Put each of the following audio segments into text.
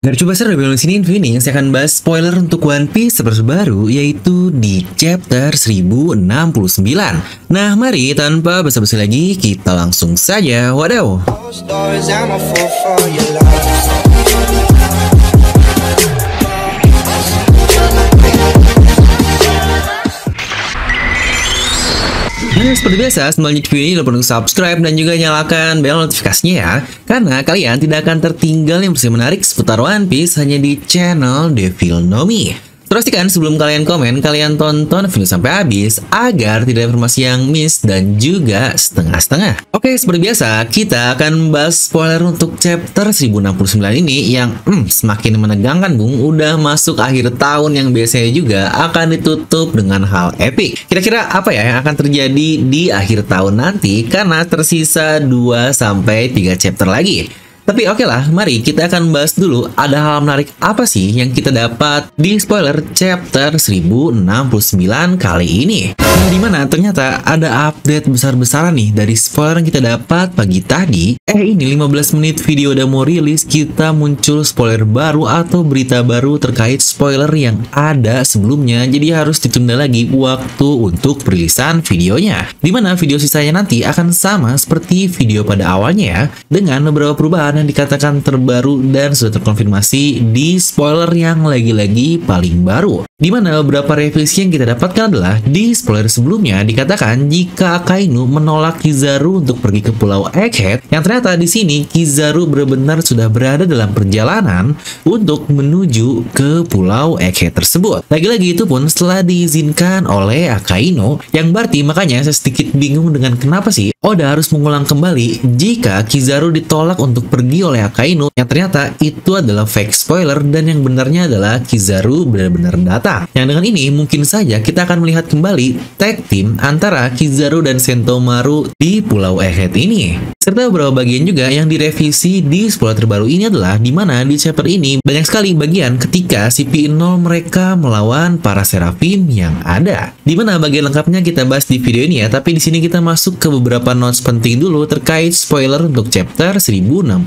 Dari Tsubasa Rebellion sini Infinix akan bahas spoiler untuk One Piece terbaru, yaitu di chapter 1069. Nah mari tanpa basa-basi lagi kita langsung saja wadaw. Nah, seperti biasa, sebelum lanjut video ini, jangan lupa subscribe dan juga nyalakan bel notifikasinya ya. Karena kalian tidak akan tertinggal yang bersih menarik seputar One Piece hanya di channel Devil No Mi. Terus kan sebelum kalian komen, kalian tonton video sampai habis agar tidak ada informasi yang miss dan juga setengah-setengah. Oke, seperti biasa, kita akan membahas spoiler untuk chapter 1069 ini yang semakin menegangkan bung. Udah masuk akhir tahun yang biasanya juga akan ditutup dengan hal epic. Kira-kira apa ya yang akan terjadi di akhir tahun nanti karena tersisa 2-3 chapter lagi. Tapi oke lah, mari kita akan bahas dulu ada hal menarik apa sih yang kita dapat di spoiler chapter 1069 kali ini. Nah, dimana ternyata ada update besar-besaran nih dari spoiler yang kita dapat pagi tadi. Ini 15 menit video udah mau rilis, kita muncul spoiler baru atau berita baru terkait spoiler yang ada sebelumnya. Jadi harus ditunda lagi waktu untuk perilisan videonya. Dimana video sisanya nanti akan sama seperti video pada awalnya ya, dengan beberapa perubahan yang dikatakan terbaru dan sudah terkonfirmasi di spoiler yang lagi-lagi paling baru. Dimana beberapa revisi yang kita dapatkan adalah di spoiler sebelumnya dikatakan jika Akainu menolak Kizaru untuk pergi ke Pulau Egghead, yang ternyata di sini Kizaru benar-benar sudah berada dalam perjalanan untuk menuju ke Pulau Egghead tersebut. Lagi-lagi itu pun setelah diizinkan oleh Akainu, yang berarti makanya saya sedikit bingung dengan kenapa sih Oda harus mengulang kembali jika Kizaru ditolak untuk pergi oleh Akainu, yang ternyata itu adalah fake spoiler dan yang benarnya adalah Kizaru benar-benar datang. Yang dengan ini mungkin saja kita akan melihat kembali tag team antara Kizaru dan Sentomaru di Pulau Egghead ini. Serta beberapa bagian juga yang direvisi di spoiler terbaru ini adalah dimana di chapter ini banyak sekali bagian ketika CP0 mereka melawan para Seraphim yang ada. Dimana bagian lengkapnya kita bahas di video ini ya, tapi di sini kita masuk ke beberapa notes penting dulu terkait spoiler untuk chapter 1069.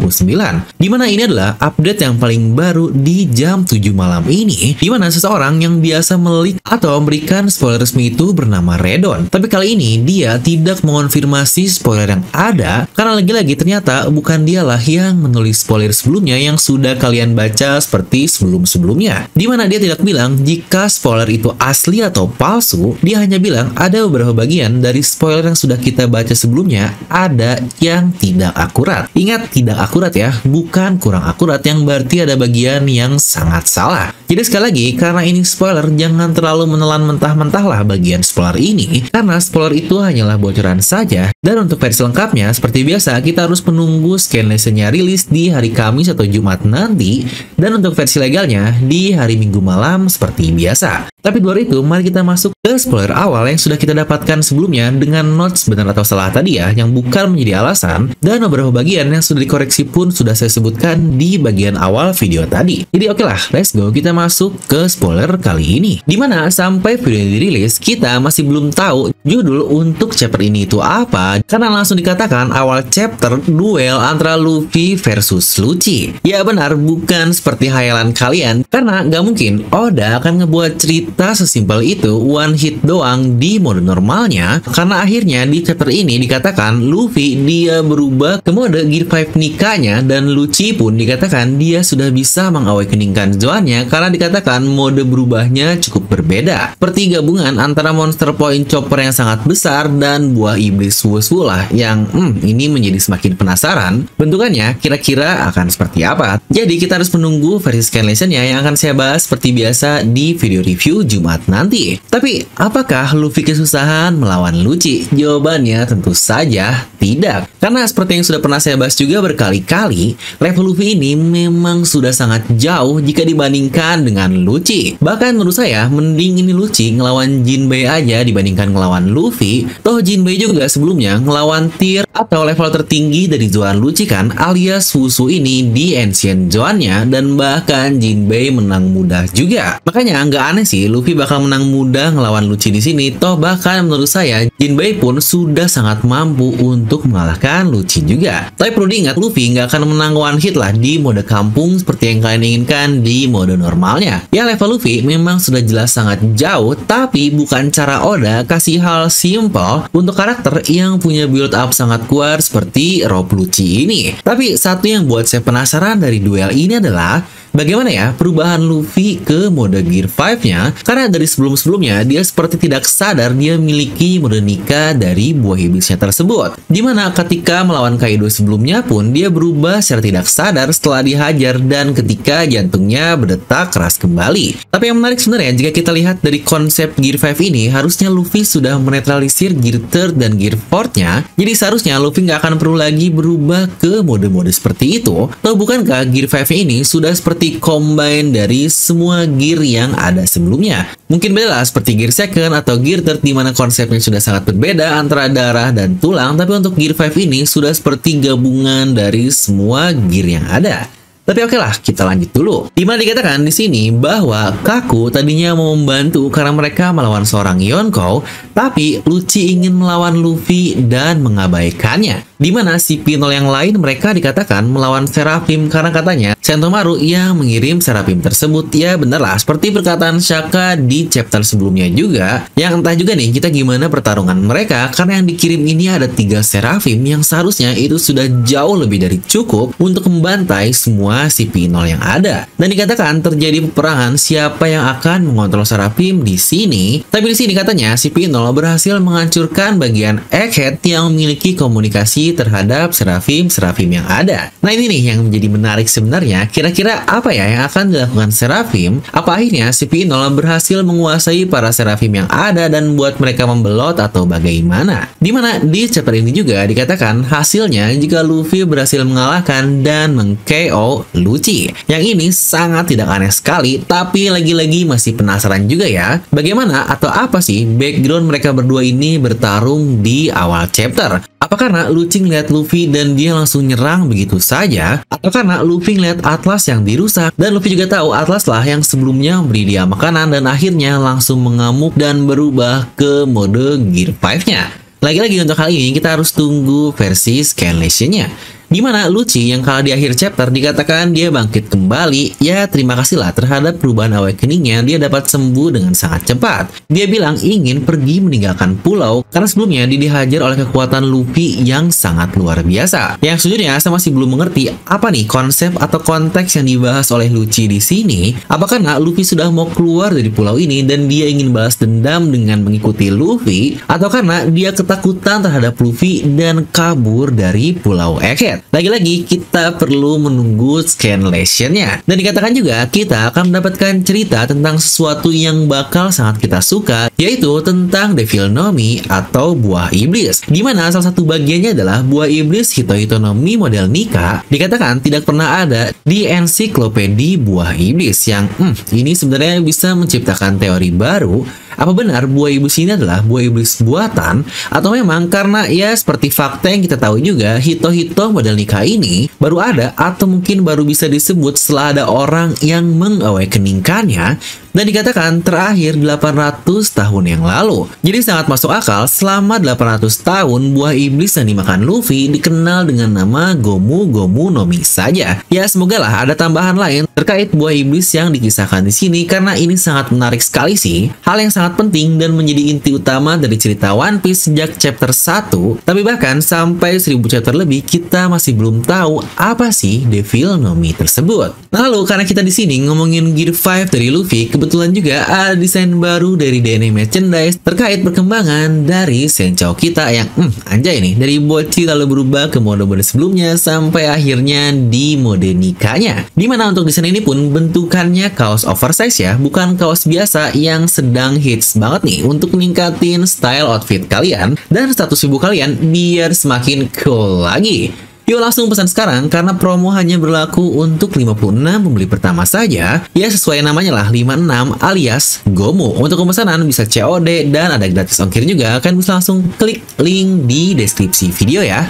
Dimana ini adalah update yang paling baru di jam 7 malam ini, dimana seseorang yang biasa meleak atau memberikan spoiler resmi itu bernama Redon. Tapi kali ini dia tidak mengonfirmasi spoiler yang ada, karena lagi-lagi ternyata bukan dialah yang menulis spoiler sebelumnya yang sudah kalian baca seperti sebelum-sebelumnya. Dimana dia tidak bilang jika spoiler itu asli atau palsu, dia hanya bilang ada beberapa bagian dari spoiler yang sudah kita baca sebelumnya ada yang tidak akurat. Ingat, tidak akurat ya, bukan kurang akurat, yang berarti ada bagian yang sangat salah. Jadi sekali lagi, karena ini spoiler, jangan terlalu menelan mentah-mentah lah bagian spoiler ini, karena spoiler itu hanyalah bocoran saja. Dan untuk versi lengkapnya, seperti biasa, kita harus menunggu scan lesson-nya rilis di hari Kamis atau Jumat nanti, dan untuk versi legalnya di hari Minggu malam seperti biasa. Tapi di luar itu, mari kita masuk ke spoiler awal yang sudah kita dapatkan sebelumnya dengan notes benar atau salah tadi ya, yang bukan menjadi alasan, dan beberapa bagian yang sudah dikoreksi pun sudah saya sebutkan di bagian awal video tadi. Jadi oke lah, let's go, kita masuk ke spoiler kali ini. Dimana sampai video ini dirilis, kita masih belum tahu judul untuk chapter ini itu apa, karena langsung dikatakan awal chapter duel antara Luffy versus Lucci. Ya benar, bukan seperti hayalan kalian, karena nggak mungkin Oda akan ngebuat cerita sesimpel itu one hit doang di mode normalnya, karena akhirnya di chapter ini dikatakan Luffy dia berubah ke mode Gear 5 Nikanya, dan Lucci pun dikatakan dia sudah bisa mengawakeningkan Zoannya karena dikatakan mode berubahnya cukup berbeda. Seperti gabungan antara monster point Chopper yang sangat besar dan buah iblis Fuso lah, yang ini menjadi semakin penasaran bentukannya kira-kira akan seperti apa. Jadi kita harus menunggu versi scan lesson-nya yang akan saya bahas seperti biasa di video review Jumat nanti. Tapi apakah Luffy kesusahan melawan Lucci? Jawabannya tentu saja tidak, karena seperti yang sudah pernah saya bahas juga berkali-kali, level Luffy ini memang sudah sangat jauh jika dibandingkan dengan Lucci. Bahkan menurut saya mending ini Lucci ngelawan Jinbe aja dibandingkan ngelawan Luffy. Toh Jinbe juga sebelumnya ngelawan tier atau level tertinggi dari Zoan Lucci kan, alias Fuso ini di Ancient Zoannya, dan bahkan Jinbe menang mudah juga. Makanya nggak aneh sih Luffy bakal menang mudah ngelawan Lucci di sini. Toh bahkan menurut saya Jinbe pun sudah sangat mampu untuk mengalahkan Lucci juga. Tapi perlu diingat, Luffy hingga akan menang one hit lah di mode kampung seperti yang kalian inginkan di mode normalnya. Ya, level Luffy memang sudah jelas sangat jauh, tapi bukan cara Oda kasih hal simple untuk karakter yang punya build up sangat kuat seperti Rob Lucci ini. Tapi satu yang buat saya penasaran dari duel ini adalah bagaimana ya perubahan Luffy ke mode Gear 5-nya? Karena dari sebelum-sebelumnya dia seperti tidak sadar dia memiliki mode Nika dari buah iblisnya tersebut. Dimana ketika melawan Kaido sebelumnya pun dia berubah secara tidak sadar setelah dihajar dan ketika jantungnya berdetak keras kembali. Tapi yang menarik sebenarnya jika kita lihat dari konsep Gear 5 ini, harusnya Luffy sudah menetralisir Gear 3 dan Gear 4-nya. Jadi seharusnya Luffy nggak akan perlu lagi berubah ke mode-mode seperti itu. Atau bukankah Gear 5 ini sudah seperti combine dari semua gear yang ada sebelumnya? Mungkin beda lah seperti Gear 2 atau Gear 3 di mana konsepnya sudah sangat berbeda antara darah dan tulang, tapi untuk Gear 5 ini sudah seperti gabungan dari semua gear yang ada. Tapi oke lah, kita lanjut dulu. Dimana dikatakan di sini bahwa Kaku tadinya mau membantu karena mereka melawan seorang Yonko, tapi Lucci ingin melawan Luffy dan mengabaikannya. Dimana CP0 yang lain mereka dikatakan melawan Seraphim karena katanya Sentomaru yang mengirim Seraphim tersebut. Ya bener lah, seperti perkataan Shaka di chapter sebelumnya juga, yang entah juga nih kita gimana pertarungan mereka, karena yang dikirim ini ada 3 Seraphim yang seharusnya itu sudah jauh lebih dari cukup untuk membantai semua CP0 yang ada. Dan dikatakan terjadi peperangan siapa yang akan mengontrol Seraphim di sini. Tapi di sini katanya CP0 berhasil menghancurkan bagian Egghead yang memiliki komunikasi terhadap Seraphim yang ada. Nah ini nih yang menjadi menarik sebenarnya. Kira-kira apa ya yang akan dilakukan Seraphim? Apa akhirnya CP0 berhasil menguasai para Seraphim yang ada dan membuat mereka membelot atau bagaimana? Dimana di chapter ini juga dikatakan hasilnya jika Luffy berhasil mengalahkan dan meng-KO Lucci. Yang ini sangat tidak aneh sekali, tapi lagi-lagi masih penasaran juga ya, bagaimana atau apa sih background mereka berdua ini bertarung di awal chapter? Apa karena Lucci ngeliat Luffy dan dia langsung nyerang begitu saja? Atau karena Luffy ngeliat Atlas yang dirusak dan Luffy juga tahu Atlas lah yang sebelumnya beri dia makanan dan akhirnya langsung mengamuk dan berubah ke mode Gear 5-nya? Lagi-lagi untuk hal ini kita harus tunggu versi scanlation-nya. Dimana Lucci yang kalah di akhir chapter dikatakan dia bangkit kembali. Ya terima kasihlah terhadap perubahan awakeningnya, dia dapat sembuh dengan sangat cepat. Dia bilang ingin pergi meninggalkan pulau karena sebelumnya dia dihajar oleh kekuatan Luffy yang sangat luar biasa. Yang sejujurnya saya masih belum mengerti apa nih konsep atau konteks yang dibahas oleh Lucci di sini. Apakah Luffy sudah mau keluar dari pulau ini dan dia ingin balas dendam dengan mengikuti Luffy, atau karena dia ketakutan terhadap Luffy dan kabur dari Pulau Egghead? Lagi-lagi kita perlu menunggu scanlation-nya. Dan dikatakan juga kita akan mendapatkan cerita tentang sesuatu yang bakal sangat kita suka, yaitu tentang Devil No Mi atau buah iblis. Dimana salah satu bagiannya adalah buah iblis Hito-hito-nomi model Nika dikatakan tidak pernah ada di ensiklopedia buah iblis, yang ini sebenarnya bisa menciptakan teori baru. Apa benar buah iblis ini adalah buah iblis buatan? Atau memang karena ya seperti fakta yang kita tahu juga, Hito-hito model Nika ini baru ada atau mungkin baru bisa disebut setelah ada orang yang mengawakeningkannya. Dan dikatakan terakhir 800 tahun yang lalu. Jadi sangat masuk akal selama 800 tahun buah iblis yang dimakan Luffy dikenal dengan nama Gomu Gomu no Mi saja. Ya semoga lah ada tambahan lain terkait buah iblis yang dikisahkan di sini, karena ini sangat menarik sekali sih. Hal yang sangat penting dan menjadi inti utama dari cerita One Piece sejak chapter 1, tapi bahkan sampai 1000 chapter lebih kita masih belum tahu apa sih Devil No Mi tersebut. Nah, lalu karena kita di sini ngomongin Gear 5 dari Luffy, kebetulan juga ada desain baru dari DNA merchandise terkait perkembangan dari Senchou kita yang anjay nih, dari bocil lalu berubah ke mode-mode sebelumnya sampai akhirnya di mode Nikanya. Dimana untuk desain ini pun bentukannya kaos oversize ya, bukan kaos biasa yang sedang hits banget nih untuk meningkatin style outfit kalian dan status ibu kalian biar semakin cool lagi. Yuk langsung pesan sekarang karena promo hanya berlaku untuk 56 pembeli pertama saja. Ya sesuai namanya lah, 56 alias Gomu. Untuk pemesanan bisa COD dan ada gratis ongkir juga. Kalian bisa langsung klik link di deskripsi video ya.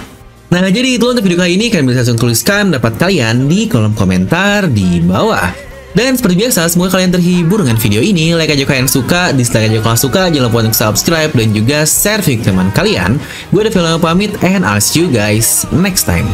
Nah jadi itu untuk video kali ini, kalian bisa langsung tuliskan pendapat kalian di kolom komentar di bawah. Dan seperti biasa, semoga kalian terhibur dengan video ini. Like aja kalian suka, dislike aja kalau suka, jangan lupa untuk subscribe dan juga share video teman kalian. Gue Devil No Mi pamit, and I'll see you guys next time.